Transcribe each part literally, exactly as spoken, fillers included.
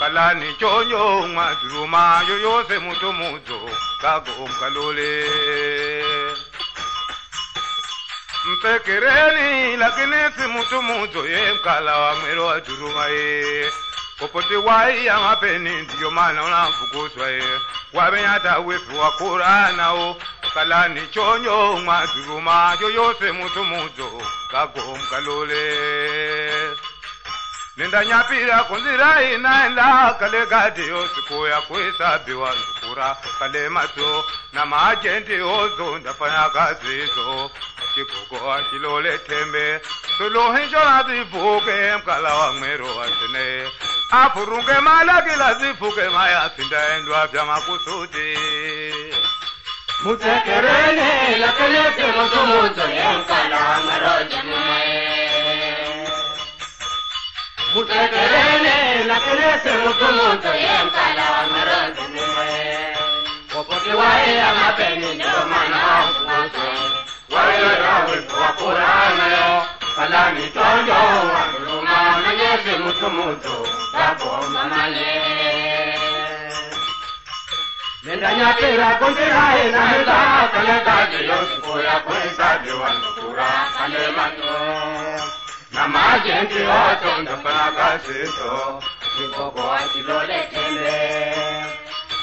Kalani chonyo madruma yo yo se mucho mucho kago kalole mpekereni lakini se mucho mucho em kalawa mero ajuruma e popote wai amapeni ndio maana unafukuzwa e wabenyata wetu wa Qur'ana o kalani chonyo madruma yo yo se mucho mucho kago kalole Nenda nyapira kunzira inaenda kale gadi osiko ya kwesa biwa kura kale mato na majende ozo ndafanya kazi zo chikoko akilole tembe solo hinjola dibuke mkala wa mwero atene apurunge malaki lazifuke maya sinda endwa vya makusudi Mutekerene lakele semoto moto ya mkala wa mwero jemune Mutekerene la kerese mukumuntu yemkala amarozi mwe Popote wae amapeni ndio maana mkutu Wae rawe kwa Qur'ana yo Kalani tonjo wa kuluma na nyeze mutumutu Dabo mamale Nenda nyakira kuntirae na hita Kale kaji yosikura kuisabi wa nukura kale matu Namajenti oto ndafaka sito Nikoko atilole tende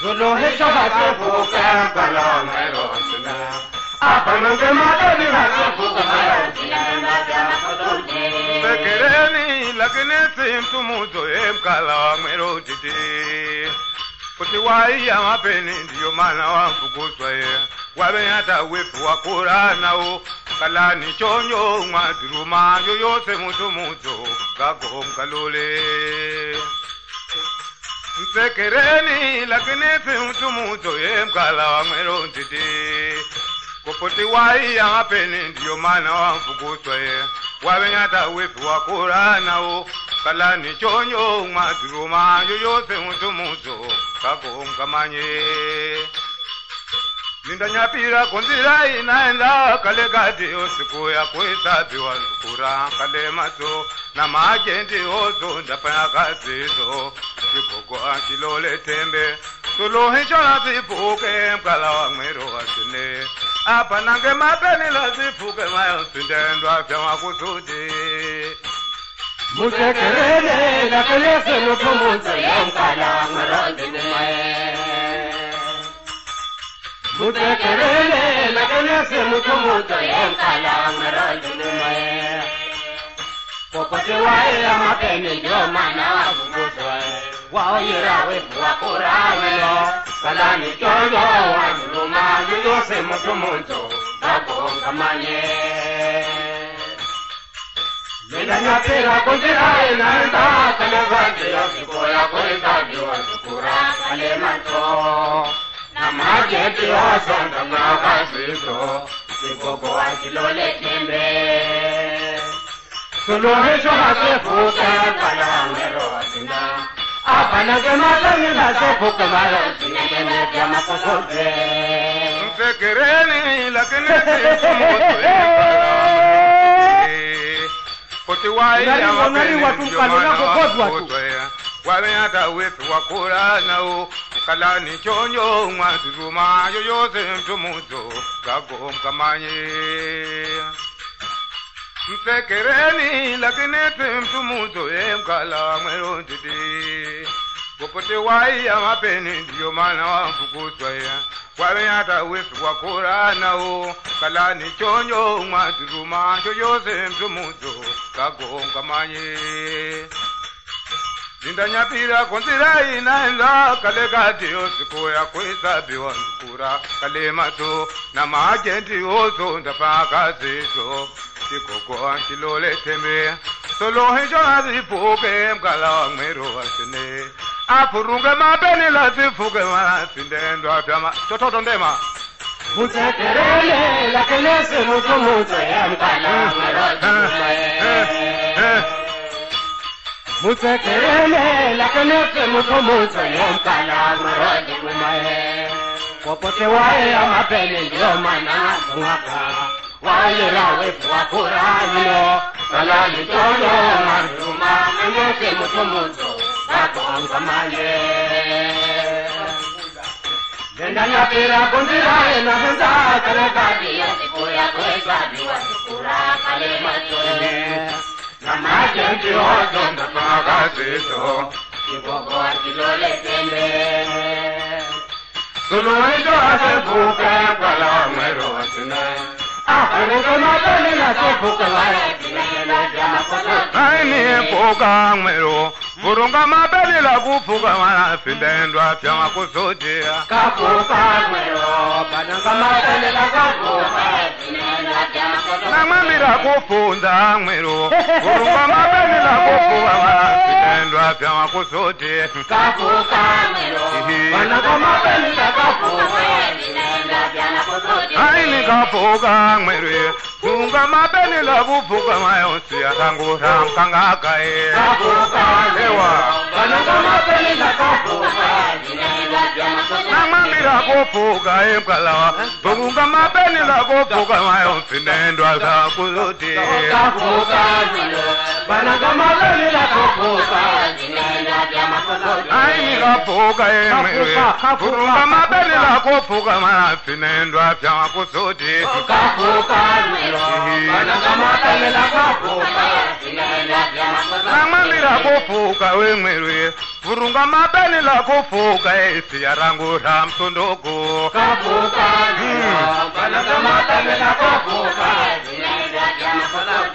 Zulohisho hatufuka mpala mero asina Apa nange matoni hatufuka mero asina Mbaka makodote Pekereni lakini si mtu muzo ye mkala mero titi Kutiwai ya mapeni ndiyo mana wafukuzwa ye Wabenyata wepu wa Qur'ana o Kalani chonyo madruma yo yo se mucho mucho kago kalole Mpekereni lakini si mtu mucho ye mkala wa mero titi Popote wai ya mapeni ndiyo maana wafukuzwa ye Wabenyata wepu wa Qur'ana o Kalani chonyo madruma yo yo se mucho mucho kago kamanye Ninda nyapira kunzira inaenda kale gadi osiku ya kuisabi wa nukura kale mato na majendi ozo ndafanya kazi zo Kikoko akilole tembe Suluhisho lazifuke mkala wa mwero wasine Apa nange mapeni lazifuke mayo sindendo afya makusudi Mutekerene na kelese mutumuzo ya mkala wa mwero wasine Mutekerene la kerese mutumuto yemkala amarojume Popote wae amapeni yo mana wafukuzwe Waoyira wepu wa Qur'ana yo Kalani chonyo wazuluma yuyose mutumuto Dabo kamanye Nenda nyapira kunjira inaenda Kale vati yo sikoya kuitabi wa sukura kale mato Namajenti oso ndafaka sito Nikoko wa kilole tembe Suluhisho hasefuka kala mero wasina Apa nange matoni hasefuka maro Sinegeme vya makosote Mpekereni lakini sumutu yekala Potiwai ya wapeni mjomana wakotwea Wabenyata wetu wa Qur'ana o Kalani chonyo madruma yo yo se mtumuzo kago kamanye Mpekereni lakini se mtumuzo emkala mwero titi Popote wai amapeni ndio maana wafukuzwa Wabenyata wetu wa Qur'ana o Kalani chonyo madruma yo yo se mtumuzo kago kamanye Ninda nyapira kunzira inaenda kale gadi osiku ya kuisabi wa nukura kale mato na majendi ozo ndafaka zizo Kikoko ankilole tembe Solo hinjo hazifuke mkala wa mwero wasine Apurunga ma beni la zifuga ma sindendo atama toto tondema muta kerele la kelese muto muta yampana muta kerele la kelese muto muta yampana marodi kumae popote wae ama beni ndio mana ngaka wae rawe kwa kurani salali tolo maruma ngeke muto muto Solo Burunga mabeli la kufuga wana sindendo afya makusudia Kapuka mwero, bananga mabeli la kapuka sindendo afya makusudia Na mamira kufunda mwero, burunga mabeli la kufuga wana sindendo afya makusudia Kapuka mwero, bananga mabeli la kapuka sindendo afya makusudia Haini kapuka mwero, burunga mabeli la kufuga wana sindendo afya makusudia Kapuka mwero Mama mira kufuga emkalawa Bunga mabeni la kufuga mayo Sinendo alza kuzoti Kafuga zilo Banaga mabeni la kufuga Sinendo alza kuzoti Aini kafuga emwe Bunga mabeni la kufuga mayo Sinendo alza kuzoti Kafuga zilo Banaga mabeni la kufuga Sinendo alza kuzoti Furunga mabeni la kufuga esi ya rangu la msundugu Kafuga nyo, banaga mabeni la kufuga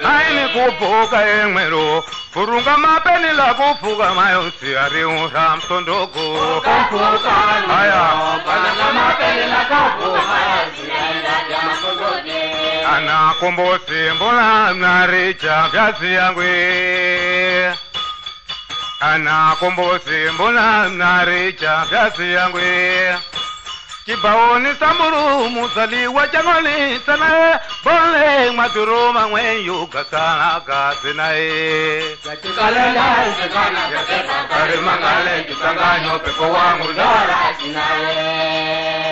Haini kufuga emero, furunga mabeni la kufuga mayo si ya riu la msundugu Kafuga nyo, banaga mabeni la kufuga Ana kumbosi mbola mnaricha vyasi yangwe Ana kumbosi mbona mnaricha kasi yangwe Kibaoni samuru musali wajangoli sanae Bole maturuma mwenyu kasana kasinae Kachikalenda isikana kaketa Karimangale kisanganyo pepo wangu zora sinae